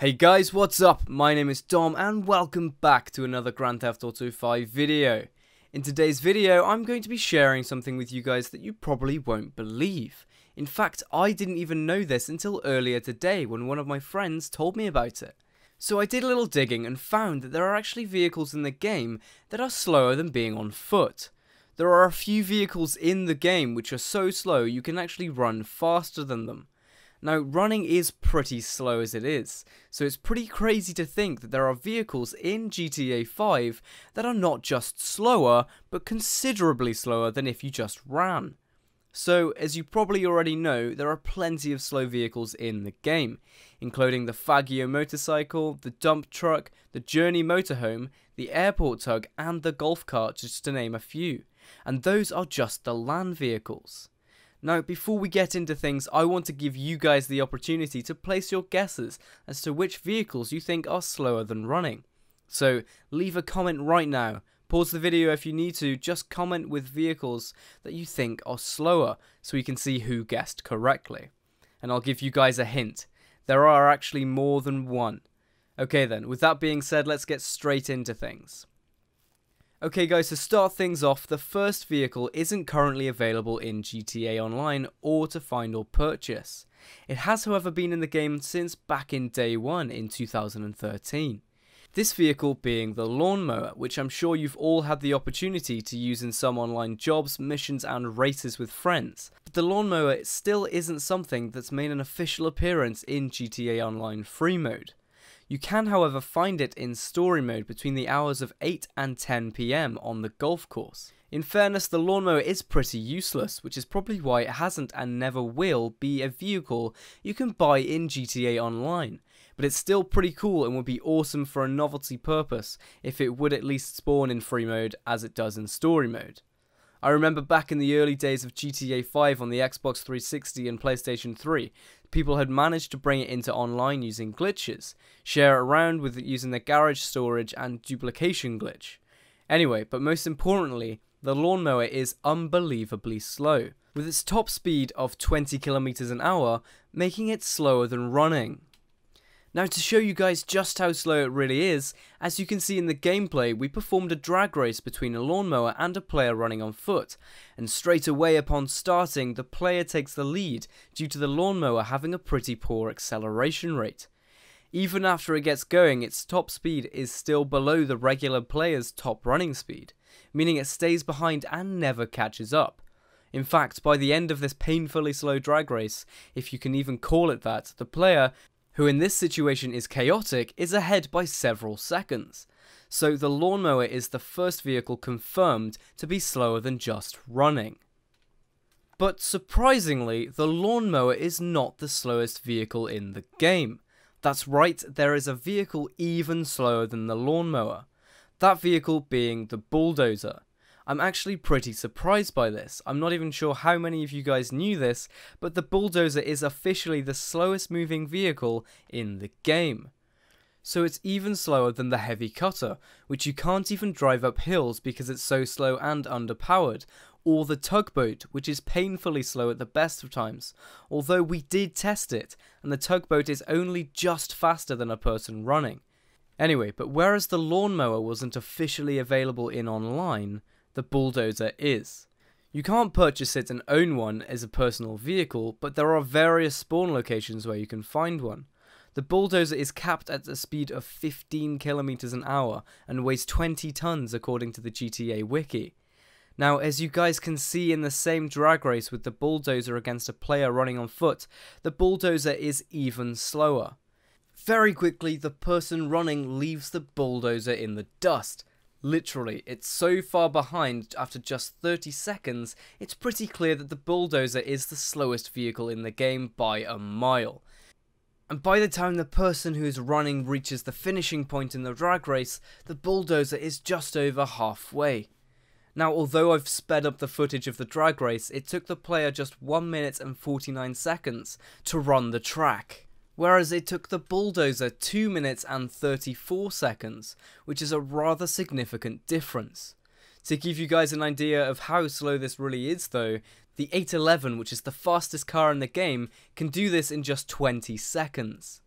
Hey guys, what's up? My name is Dom and welcome back to another Grand Theft Auto V video. In today's video, I'm going to be sharing something with you guys that you probably won't believe. In fact, I didn't even know this until earlier today when one of my friends told me about it. So I did a little digging and found that there are actually vehicles in the game that are slower than being on foot. There are a few vehicles in the game which are so slow you can actually run faster than them. Now, running is pretty slow as it is, so it's pretty crazy to think that there are vehicles in GTA 5 that are not just slower, but considerably slower than if you just ran. So, as you probably already know, there are plenty of slow vehicles in the game, including the Faggio motorcycle, the dump truck, the Journey motorhome, the airport tug, and the golf cart, just to name a few. And those are just the land vehicles. Now, before we get into things, I want to give you guys the opportunity to place your guesses as to which vehicles you think are slower than running. So, leave a comment right now. Pause the video if you need to, just comment with vehicles that you think are slower, so we can see who guessed correctly. And I'll give you guys a hint. There are actually more than one. Okay then, with that being said, let's get straight into things. Okay guys, to start things off, the first vehicle isn't currently available in GTA Online or to find or purchase. It has however been in the game since back in day one in 2013. This vehicle being the lawnmower, which I'm sure you've all had the opportunity to use in some online jobs, missions and races with friends. But the lawnmower still isn't something that's made an official appearance in GTA Online free mode. You can however find it in story mode between the hours of 8 and 10 PM on the golf course. In fairness, the lawnmower is pretty useless, which is probably why it hasn't and never will be a vehicle you can buy in GTA Online, but it's still pretty cool and would be awesome for a novelty purpose if it would at least spawn in free mode as it does in story mode. I remember back in the early days of GTA 5 on the Xbox 360 and PlayStation 3, people had managed to bring it into online using glitches, share it around with it using the garage storage and duplication glitch. Anyway, but most importantly, the lawnmower is unbelievably slow, with its top speed of 20 km/h, making it slower than running. Now to show you guys just how slow it really is, as you can see in the gameplay, we performed a drag race between a lawnmower and a player running on foot, and straight away upon starting, the player takes the lead due to the lawnmower having a pretty poor acceleration rate. Even after it gets going, its top speed is still below the regular player's top running speed, meaning it stays behind and never catches up. In fact, by the end of this painfully slow drag race, if you can even call it that, the player, who in this situation is Chaotic, is ahead by several seconds. So the lawnmower is the first vehicle confirmed to be slower than just running. But surprisingly, the lawnmower is not the slowest vehicle in the game. That's right, there is a vehicle even slower than the lawnmower. That vehicle being the bulldozer. I'm actually pretty surprised by this. I'm not even sure how many of you guys knew this, but the bulldozer is officially the slowest moving vehicle in the game. So it's even slower than the Heavy Cutter, which you can't even drive up hills because it's so slow and underpowered, or the Tugboat, which is painfully slow at the best of times, although we did test it, and the Tugboat is only just faster than a person running. Anyway, but whereas the lawnmower wasn't officially available in online, the bulldozer is. You can't purchase it and own one as a personal vehicle, but there are various spawn locations where you can find one. The bulldozer is capped at a speed of 15 km/h and weighs 20 tons according to the GTA wiki. Now, as you guys can see in the same drag race with the bulldozer against a player running on foot, the bulldozer is even slower. Very quickly, the person running leaves the bulldozer in the dust. Literally, it's so far behind after just 30 seconds, it's pretty clear that the bulldozer is the slowest vehicle in the game by a mile. And by the time the person who is running reaches the finishing point in the drag race, the bulldozer is just over halfway. Now, although I've sped up the footage of the drag race, it took the player just 1 minute and 49 seconds to run the track, whereas it took the bulldozer 2 minutes and 34 seconds, which is a rather significant difference. To give you guys an idea of how slow this really is though, the 811, which is the fastest car in the game, can do this in just 20 seconds.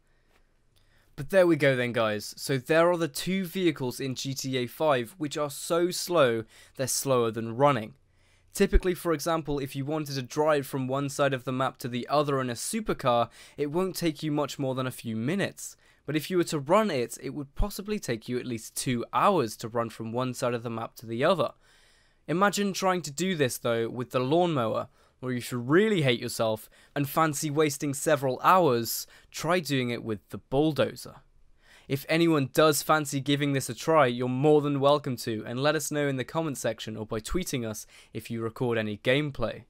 But there we go then, guys. So there are the two vehicles in GTA 5 which are so slow, they're slower than running. Typically, for example, if you wanted to drive from one side of the map to the other in a supercar, it won't take you much more than a few minutes. But if you were to run it, it would possibly take you at least 2 hours to run from one side of the map to the other. Imagine trying to do this, though, with the lawnmower, where you should really hate yourself and fancy wasting several hours. Try doing it with the bulldozer. If anyone does fancy giving this a try, you're more than welcome to, and let us know in the comment section or by tweeting us if you record any gameplay.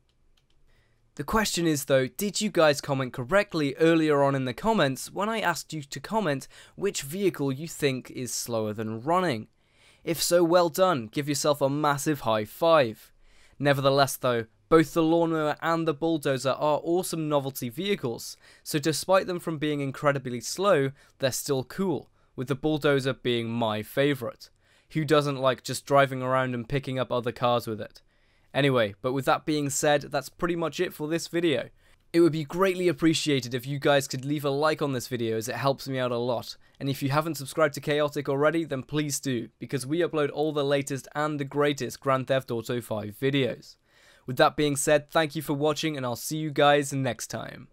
The question is though, did you guys comment correctly earlier on in the comments when I asked you to comment which vehicle you think is slower than running? If so, well done, give yourself a massive high five. Nevertheless though, both the lawnmower and the bulldozer are awesome novelty vehicles, so despite them from being incredibly slow, they're still cool, with the bulldozer being my favourite. Who doesn't like just driving around and picking up other cars with it? Anyway, but with that being said, that's pretty much it for this video. It would be greatly appreciated if you guys could leave a like on this video, as it helps me out a lot. And if you haven't subscribed to Chaotic already, then please do, because we upload all the latest and the greatest Grand Theft Auto V videos. With that being said, thank you for watching, and I'll see you guys next time.